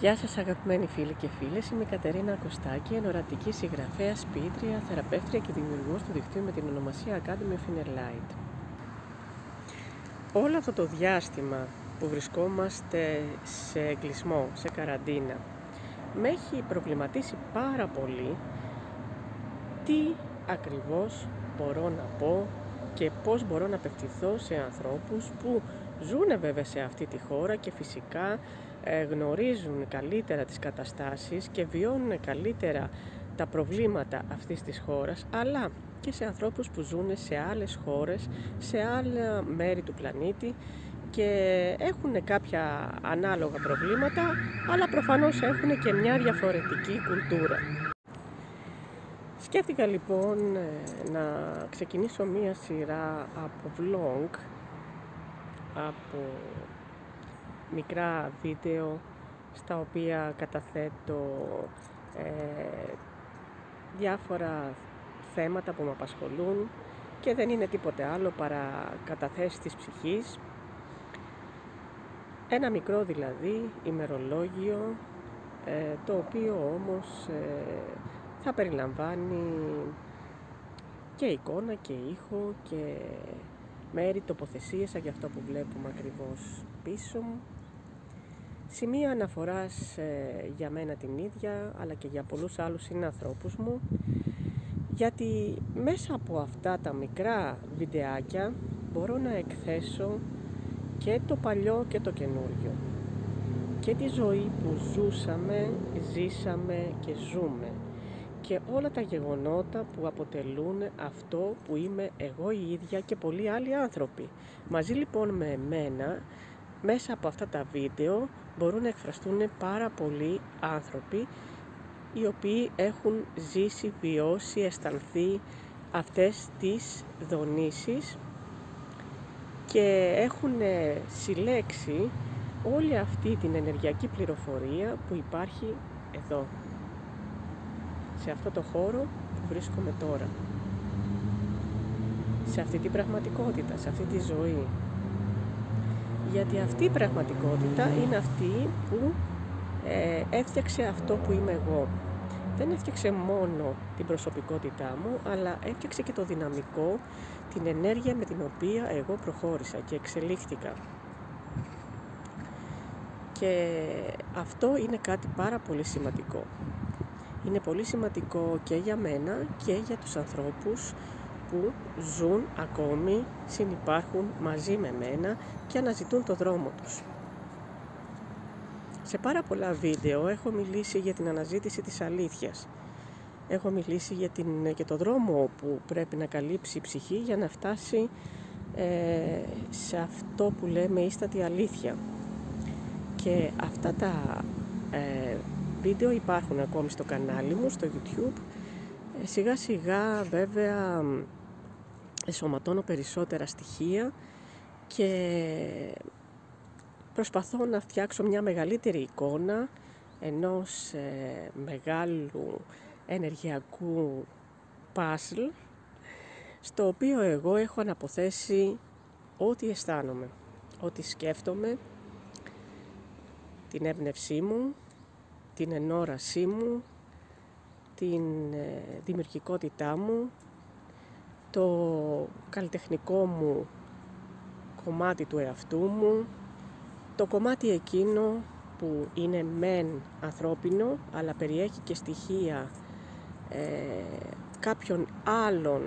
Γεια σας αγαπημένοι φίλοι και φίλες, είμαι η Κατερίνα Κωστάκη, ενορατική συγγραφέα, ποιήτρια, θεραπεύτρια και δημιουργός του δικτύου με την ονομασία Academy of Inner Light. Όλο αυτό το διάστημα που βρισκόμαστε σε κλεισμό, σε καραντίνα, με έχει προβληματίσει πάρα πολύ τι ακριβώς μπορώ να πω και πώς μπορώ να απευθυνθώ σε ανθρώπους που ζούνε βέβαια σε αυτή τη χώρα και φυσικά γνωρίζουν καλύτερα τις καταστάσεις και βιώνουν καλύτερα τα προβλήματα αυτής της χώρας, αλλά και σε ανθρώπους που ζουν σε άλλες χώρες, σε άλλα μέρη του πλανήτη και έχουν κάποια ανάλογα προβλήματα, αλλά προφανώς έχουν και μια διαφορετική κουλτούρα. Σκέφτηκα λοιπόν να ξεκινήσω μία σειρά από vlog, από μικρά βίντεο στα οποία καταθέτω διάφορα θέματα που με απασχολούν και δεν είναι τίποτε άλλο παρά καταθέσεις της ψυχής. Ένα μικρό δηλαδή ημερολόγιο, το οποίο όμως θα περιλαμβάνει και εικόνα και ήχο και μέρη, τοποθεσίες για αυτό που βλέπουμε ακριβώς πίσω μου, σημεία αναφοράς για μένα την ίδια αλλά και για πολλούς άλλους συνανθρώπους μου, γιατί μέσα από αυτά τα μικρά βιντεάκια μπορώ να εκθέσω και το παλιό και το καινούριο και τη ζωή που ζούσαμε, ζήσαμε και ζούμε και όλα τα γεγονότα που αποτελούν αυτό που είμαι εγώ η ίδια και πολλοί άλλοι άνθρωποι. Μαζί λοιπόν με εμένα, μέσα από αυτά τα βίντεο, μπορούν να εκφραστούν πάρα πολλοί άνθρωποι οι οποίοι έχουν ζήσει, βιώσει, αισθανθεί αυτές τις δονήσεις και έχουν συλλέξει όλη αυτή την ενεργειακή πληροφορία που υπάρχει εδώ, σε αυτό το χώρο που βρίσκομαι τώρα, σε αυτή την πραγματικότητα, σε αυτή τη ζωή. Γιατί αυτή η πραγματικότητα είναι αυτή που έφτιαξε αυτό που είμαι εγώ. Δεν έφτιαξε μόνο την προσωπικότητά μου, αλλά έφτιαξε και το δυναμικό, την ενέργεια με την οποία εγώ προχώρησα και εξελίχθηκα. Και αυτό είναι κάτι πάρα πολύ σημαντικό. Είναι πολύ σημαντικό και για μένα και για τους ανθρώπους που ζουν ακόμη, συνυπάρχουν μαζί με μένα και αναζητούν το δρόμο τους. Σε πάρα πολλά βίντεο έχω μιλήσει για την αναζήτηση της αλήθειας. Έχω μιλήσει για το δρόμο που πρέπει να καλύψει η ψυχή για να φτάσει σε αυτό που λέμε ίστατη αλήθεια. Και αυτά τα βίντεο υπάρχουν ακόμη στο κανάλι μου, στο YouTube. Σιγά σιγά βέβαια εσωματώνω περισσότερα στοιχεία και προσπαθώ να φτιάξω μια μεγαλύτερη εικόνα ενός μεγάλου ενεργειακού puzzle, στο οποίο εγώ έχω αναποθέσει ό,τι αισθάνομαι, ό,τι σκέφτομαι, την έμπνευσή μου, την ενόρασή μου, την δημιουργικότητά μου, το καλλιτεχνικό μου κομμάτι του εαυτού μου, το κομμάτι εκείνο που είναι μεν ανθρώπινο, αλλά περιέχει και στοιχεία κάποιων άλλων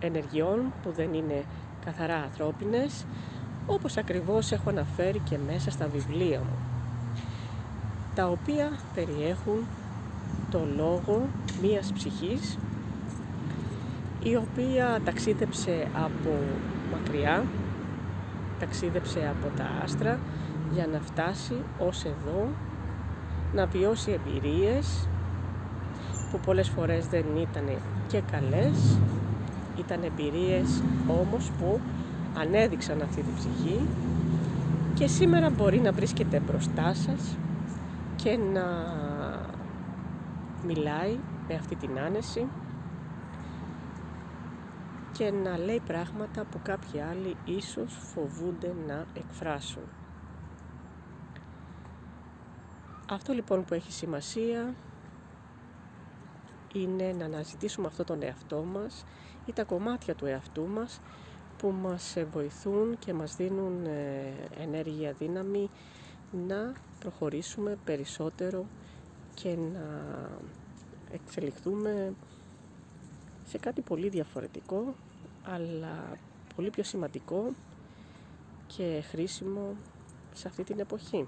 ενεργειών που δεν είναι καθαρά ανθρώπινες, όπως ακριβώς έχω αναφέρει και μέσα στα βιβλία μου, τα οποία περιέχουν το λόγο μίας ψυχής η οποία ταξίδεψε από μακριά, ταξίδεψε από τα άστρα για να φτάσει ως εδώ, να βιώσει εμπειρίες που πολλές φορές δεν ήταν και καλές, ήταν εμπειρίες όμως που ανέδειξαν αυτή την ψυχή και σήμερα μπορεί να βρίσκεται μπροστά σας και να μιλάει με αυτή την άνεση και να λέει πράγματα που κάποιοι άλλοι ίσως φοβούνται να εκφράσουν. Αυτό λοιπόν που έχει σημασία είναι να αναζητήσουμε αυτό τον εαυτό μας ή τα κομμάτια του εαυτού μας που μας βοηθούν και μας δίνουν ενέργεια, δύναμη να προχωρήσουμε περισσότερο και να εξελιχθούμε σε κάτι πολύ διαφορετικό, αλλά πολύ πιο σημαντικό και χρήσιμο σε αυτή την εποχή.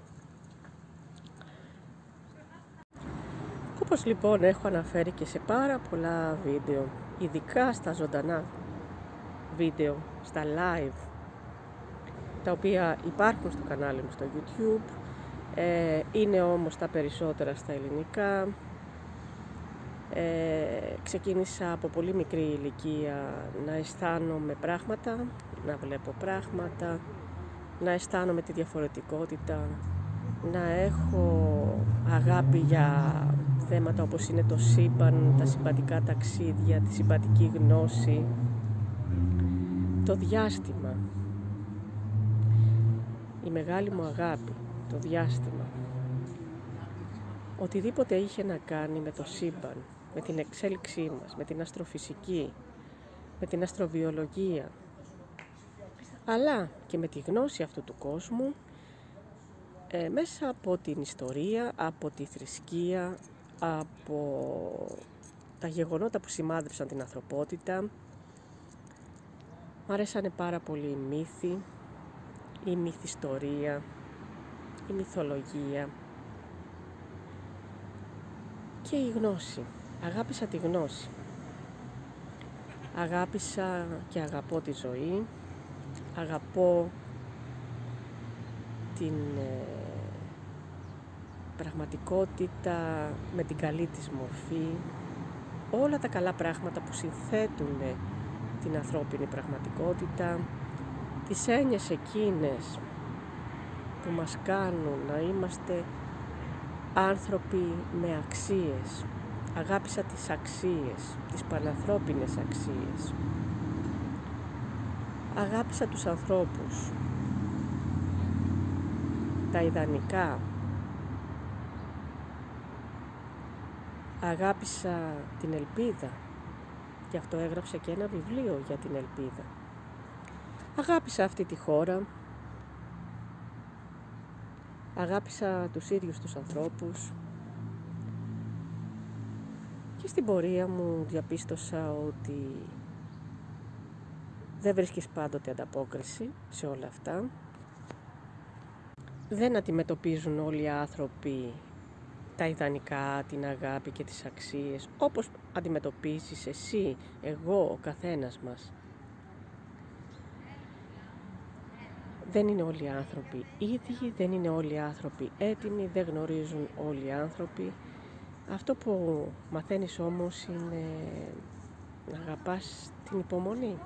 Όπως λοιπόν έχω αναφέρει και σε πάρα πολλά βίντεο, ειδικά στα ζωντανά βίντεο, στα live, τα οποία υπάρχουν στο κανάλι μου στο YouTube, είναι όμως τα περισσότερα στα ελληνικά. Ξεκίνησα από πολύ μικρή ηλικία να αισθάνομαι πράγματα, να βλέπω πράγματα, να αισθάνομαι τη διαφορετικότητα, να έχω αγάπη για θέματα όπως είναι το σύμπαν, τα συμπαντικά ταξίδια, τη συμπαντική γνώση, το διάστημα. Η μεγάλη μου αγάπη, το διάστημα. Οτιδήποτε είχε να κάνει με το σύμπαν, με την εξέλιξή μας, με την αστροφυσική, με την αστροβιολογία, αλλά και με τη γνώση αυτού του κόσμου, μέσα από την ιστορία, από τη θρησκεία, από τα γεγονότα που σημάδεψαν την ανθρωπότητα. Μ' αρέσανε πάρα πολύ οι μύθοι, η μυθιστορία, η μυθολογία και η γνώση. Αγάπησα τη γνώση. Αγάπησα και αγαπώ τη ζωή. Αγαπώ την πραγματικότητα με την καλή της μορφή. Όλα τα καλά πράγματα που συνθέτουν την ανθρώπινη πραγματικότητα, τις έννοιες εκείνες που μας κάνουν να είμαστε άνθρωποι με αξίες. Αγάπησα τις αξίες, τις πανανθρώπινες αξίες. Αγάπησα τους ανθρώπους, τα ιδανικά. Αγάπησα την ελπίδα, γι' αυτό έγραψα και ένα βιβλίο για την ελπίδα. Αγάπησα αυτή τη χώρα. Αγάπησα τους ίδιους τους ανθρώπους. Και στην πορεία μου διαπίστωσα ότι δεν βρίσκεις πάντοτε ανταπόκριση σε όλα αυτά. Δεν αντιμετωπίζουν όλοι οι άνθρωποι τα ιδανικά, την αγάπη και τις αξίες, όπως αντιμετωπίζεις εσύ, εγώ, ο καθένας μας. Δεν είναι όλοι οι άνθρωποι ίδιοι, δεν είναι όλοι οι άνθρωποι έτοιμοι, δεν γνωρίζουν όλοι οι άνθρωποι. Αυτό που μαθαίνεις όμως είναι να αγαπάς την υπομονή.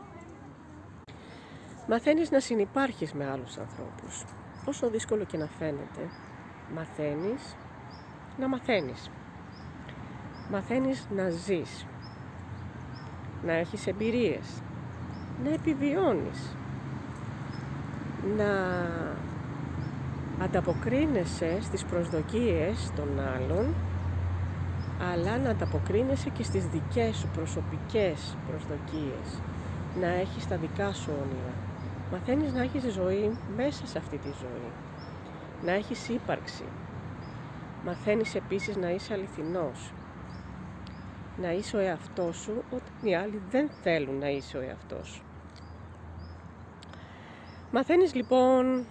Μαθαίνεις να συνυπάρχεις με άλλους ανθρώπους. Όσο δύσκολο και να φαίνεται, μαθαίνεις να μαθαίνεις. Μαθαίνεις να ζεις, να έχεις εμπειρίες, να επιβιώνεις, να ανταποκρίνεσαι στις προσδοκίες των άλλων, αλλά να ανταποκρίνεσαι και στις δικές σου προσωπικές προσδοκίες, να έχεις τα δικά σου όνειρα. Μαθαίνεις να έχεις ζωή μέσα σε αυτή τη ζωή, να έχεις ύπαρξη. Μαθαίνεις επίσης να είσαι αληθινός, να είσαι ο εαυτός σου όταν οι άλλοι δεν θέλουν να είσαι ο εαυτός σου. Μαθαίνεις λοιπόν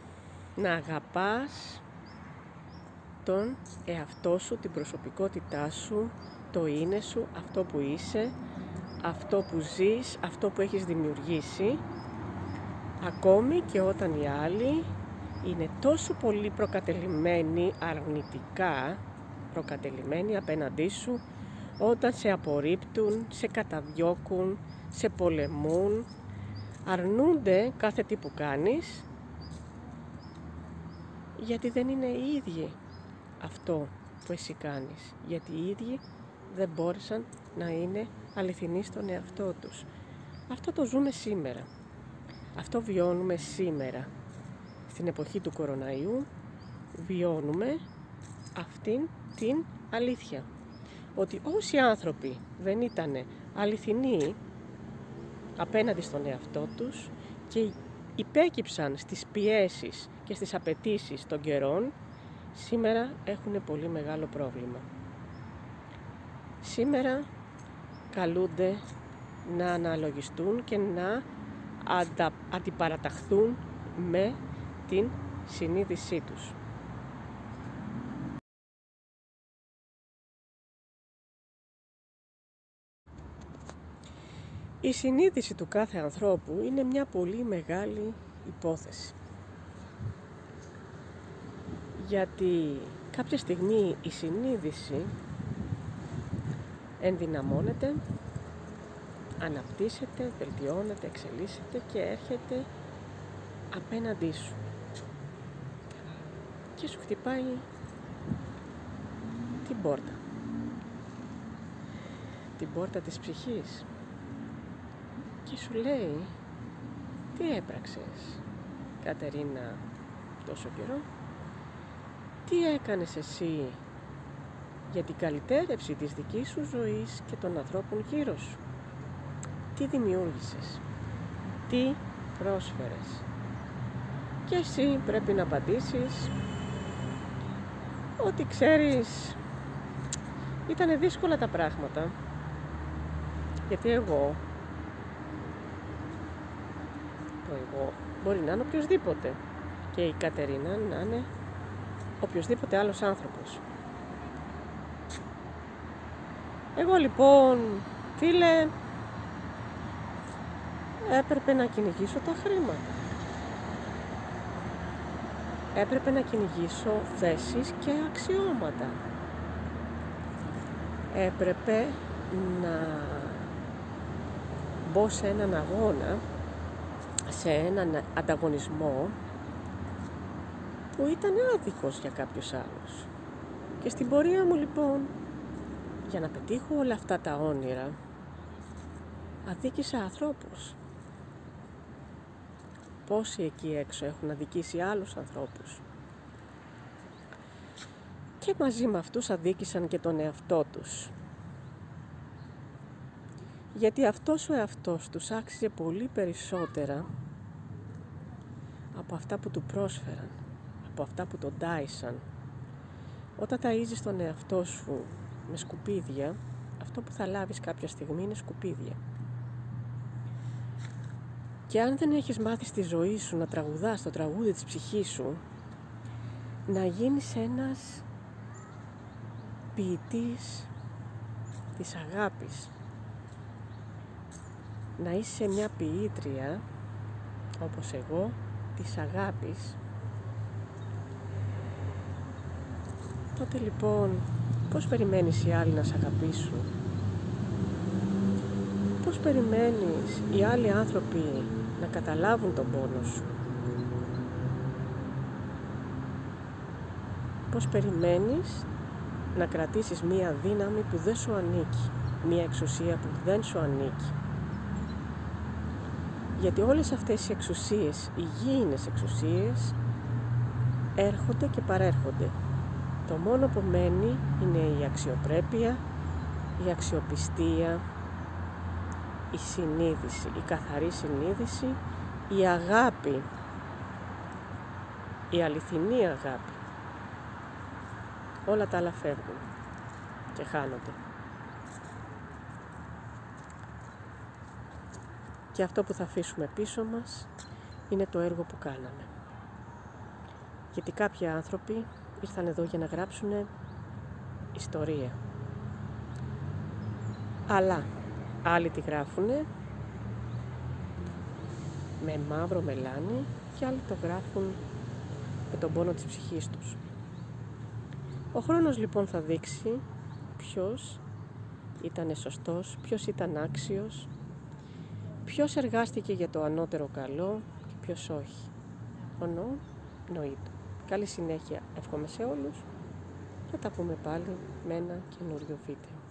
να αγαπάς τον εαυτό σου, την προσωπικότητά σου, το είναι σου, αυτό που είσαι, αυτό που ζεις, αυτό που έχεις δημιουργήσει, ακόμη και όταν οι άλλοι είναι τόσο πολύ προκατελημένοι, αρνητικά προκατελημένοι απέναντί σου, όταν σε απορρίπτουν, σε καταδιώκουν, σε πολεμούν, αρνούνται κάθε τι που κάνεις, γιατί δεν είναι οι ίδιοι αυτό που εσύ κάνεις, γιατί οι ίδιοι δεν μπόρεσαν να είναι αληθινοί στον εαυτό τους. Αυτό το ζούμε σήμερα, αυτό βιώνουμε σήμερα. Στην εποχή του κοροναϊού βιώνουμε αυτήν την αλήθεια. Ότι όσοι άνθρωποι δεν ήταν αληθινοί απέναντι στον εαυτό τους και υπέκυψαν στις πιέσεις και στις απαιτήσεις των καιρών, σήμερα έχουν πολύ μεγάλο πρόβλημα. Σήμερα καλούνται να αναλογιστούν και να αντιπαραταχθούν με την συνείδησή τους. Η συνείδηση του κάθε ανθρώπου είναι μια πολύ μεγάλη υπόθεση. Γιατί κάποια στιγμή η συνείδηση ενδυναμώνεται, αναπτύσσεται, βελτιώνεται, εξελίσσεται και έρχεται απέναντί σου. Και σου χτυπάει την πόρτα. Την πόρτα της ψυχής. Και σου λέει, τι έπραξες, Κατερίνα, τόσο καιρό. Τι έκανες εσύ για την καλυτέρευση της δικής σου ζωής και των ανθρώπων γύρω σου. Τι δημιούργησες, τι πρόσφερες. Και εσύ πρέπει να απαντήσεις ότι ξέρεις, ήταν δύσκολα τα πράγματα. Γιατί εγώ μπορεί να είναι οποιοσδήποτε και η Κατερίνα να είναι οποιοσδήποτε άλλος άνθρωπος. Εγώ λοιπόν, φίλε, έπρεπε να κυνηγήσω τα χρήματα. Έπρεπε να κυνηγήσω θέσεις και αξιώματα. Έπρεπε να μπω σε έναν αγώνα, σε έναν ανταγωνισμό που ήταν άδικος για κάποιους άλλους. Και στην πορεία μου λοιπόν, για να πετύχω όλα αυτά τα όνειρα, αδίκησα ανθρώπους. Πόσοι εκεί έξω έχουν αδικήσει άλλους ανθρώπους. Και μαζί με αυτούς αδίκησαν και τον εαυτό τους. Γιατί αυτός ο εαυτός τους άξιζε πολύ περισσότερα από αυτά που του πρόσφεραν, από αυτά που τον τάισαν. Όταν ταΐζεις τον εαυτό σου με σκουπίδια, αυτό που θα λάβεις κάποια στιγμή είναι σκουπίδια. Και αν δεν έχεις μάθει στη ζωή σου να τραγουδάς το τραγούδι της ψυχής σου, να γίνεις ένας ποιητής της αγάπης, να είσαι μια ποιήτρια, όπως εγώ, της αγάπης, τότε λοιπόν, πώς περιμένεις οι άλλοι να σε αγαπήσουν? Πώς περιμένεις οι άλλοι άνθρωποι να καταλάβουν τον πόνο σου? Πώς περιμένεις να κρατήσεις μία δύναμη που δεν σου ανήκει, μία εξουσία που δεν σου ανήκει? Γιατί όλες αυτές οι εξουσίες, οι υγιεινές εξουσίες, έρχονται και παρέρχονται. Το μόνο που μένει είναι η αξιοπρέπεια, η αξιοπιστία, η συνείδηση, η καθαρή συνείδηση, η αγάπη, η αληθινή αγάπη. Όλα τα άλλα φεύγουν και χάνονται. Και αυτό που θα αφήσουμε πίσω μας είναι το έργο που κάναμε. Γιατί κάποιοι άνθρωποι ήρθαν εδώ για να γράψουν ιστορία. Αλλά άλλοι τη γράφουν με μαύρο μελάνι και άλλοι το γράφουν με τον πόνο της ψυχής τους. Ο χρόνος λοιπόν θα δείξει ποιος ήταν σωστός, ποιος ήταν άξιος, ποιος εργάστηκε για το ανώτερο καλό και ποιος όχι. Ονό, νοή του. Καλή συνέχεια εύχομαι σε όλους. Θα τα πούμε πάλι με ένα καινούριο βίντεο.